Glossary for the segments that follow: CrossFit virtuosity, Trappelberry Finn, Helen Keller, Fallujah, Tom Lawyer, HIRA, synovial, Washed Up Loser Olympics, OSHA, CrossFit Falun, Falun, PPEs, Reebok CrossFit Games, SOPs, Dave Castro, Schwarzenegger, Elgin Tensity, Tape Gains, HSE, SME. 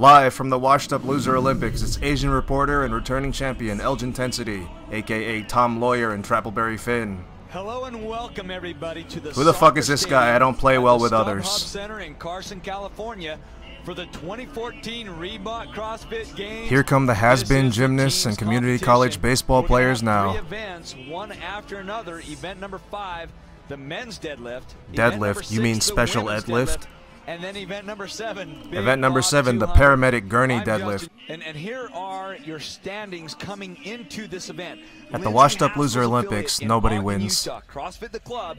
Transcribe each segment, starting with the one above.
Live from the Washed Up Loser Olympics, it's Asian reporter and returning champion Elgin Tensity, aka Tom Lawyer and Trappelberry Finn. Hello and welcome everybody to the. Who the fuck is this guy? I don't play well with others. Center in Carson, California, for the 2014 Reebok CrossFit Games. Here come the has-been gymnasts and community college baseball players now. 3 events, one after another. Event number 5, the men's deadlift. Deadlift? You mean special deadlift? And then event number 7. Event number 7, the paramedic gurney deadlift. And here are your standings coming into this event. At the Washed Up Loser Olympics, nobody wins. CrossFit the club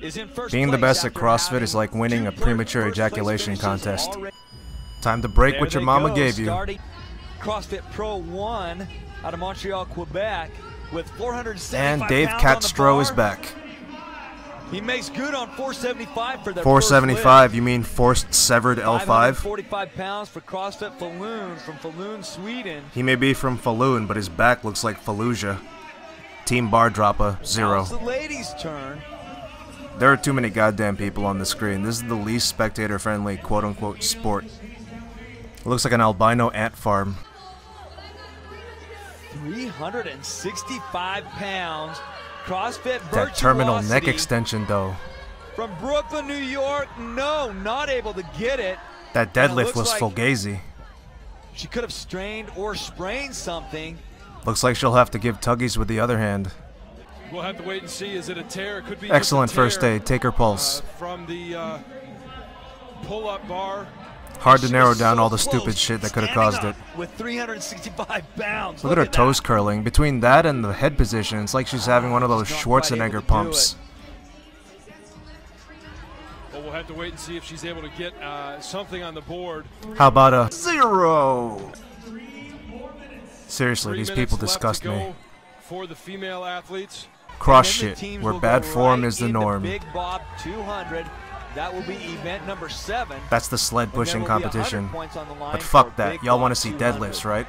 is in first. Being the best at CrossFit is like winning a premature ejaculation contest. Time to break what your mama gave you. CrossFit Pro 1 out of Montreal, Quebec, with 475 and Dave Castro is back. He makes good on 475 for their 475, first you mean forced severed L5? 45 pounds for CrossFit Falun from Falun, Sweden. He may be from Falun, but his back looks like Fallujah. Team bar dropper, 0. It's the ladies' turn. There are too many goddamn people on the screen. This is the least spectator-friendly quote-unquote sport. It looks like an albino ant farm. 365 pounds. CrossFit virtuosity. That terminal neck extension, though. From Brooklyn, New York, no, not able to get it. That deadlift was like fugazi. She could have strained or sprained something. Looks like she'll have to give tuggies with the other hand. We'll have to wait and see. Is it a tear? It could be. Excellent tear. First aid. Take her pulse. From the pull-up bar. Hard to narrow down all the stupid shit that could have caused it. With 365 pounds. Look at her toes curling. Between that and the head position, it's like she's having one of those Schwarzenegger pumps. Well, we'll have to wait and see if she's able to get something on the board. How about a 0? Seriously, these people disgust me. For the female athletes. Cross shit, where bad form is the norm. Big Bob 200. That will be event number 7. That's the sled pushing competition. But fuck that. Y'all want to see deadlifts, right?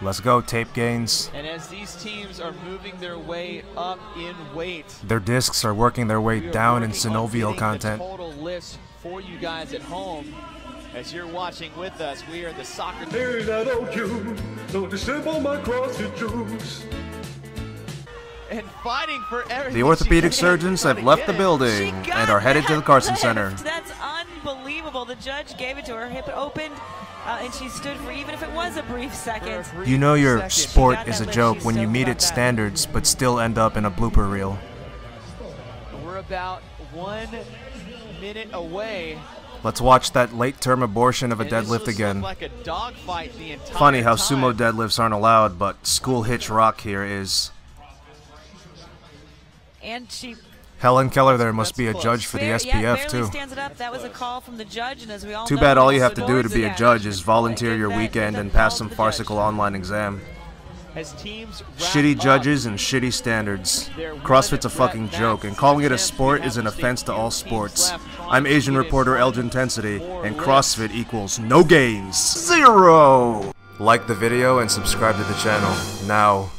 Let's go, Tape Gains. And as these teams are moving their way up in weight, their discs are working their way down in synovial content. Total list for you guys at home. As you're watching with us, we are the soccer team. Hey, that old you, don't disable my CrossFit juice. And fighting for everything. The orthopedic surgeons have left the building and are headed to the Carson Center. That's unbelievable. The judge gave it to her. Hip opened, and she stood for, even if it was a brief second. You know your sport is a joke when you meet its standards, but still end up in a blooper reel. We're about 1 minute away. Let's watch that late-term abortion of a deadlift again. Like a dog fight the entire Funny how time. Sumo deadlifts aren't allowed, but school hitch rock here is. And she. Helen Keller there must be a judge for the SPF, too. Stands it up. That was a call from the judge, and as we all Too know, bad all you have to do to be a judge is volunteer your weekend and pass some farcical online exam. As teams shitty judges and shitty standards. CrossFit's a fucking joke, and calling it a sport is an offense to all sports. I'm Asian reporter Elgin Tensity, and CrossFit equals no gains. 0! Like the video and subscribe to the channel. Now.